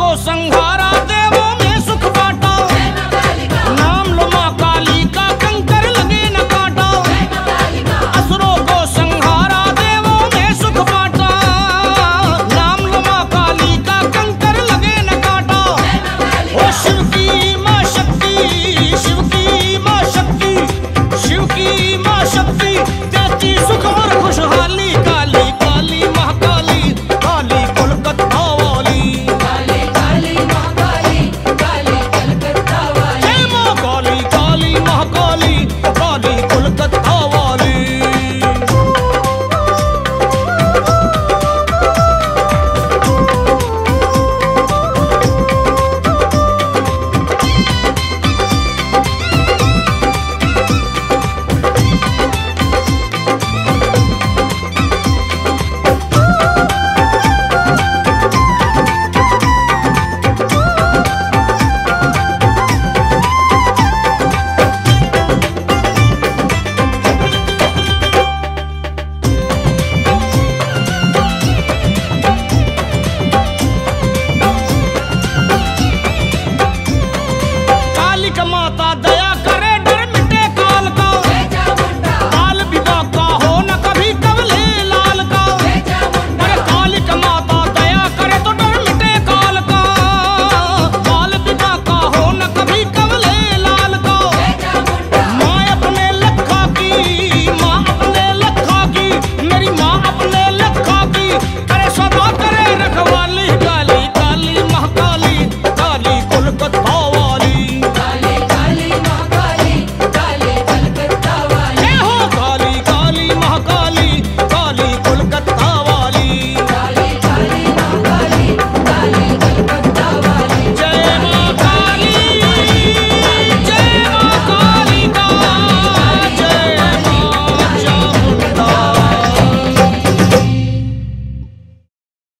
को संहारा देव।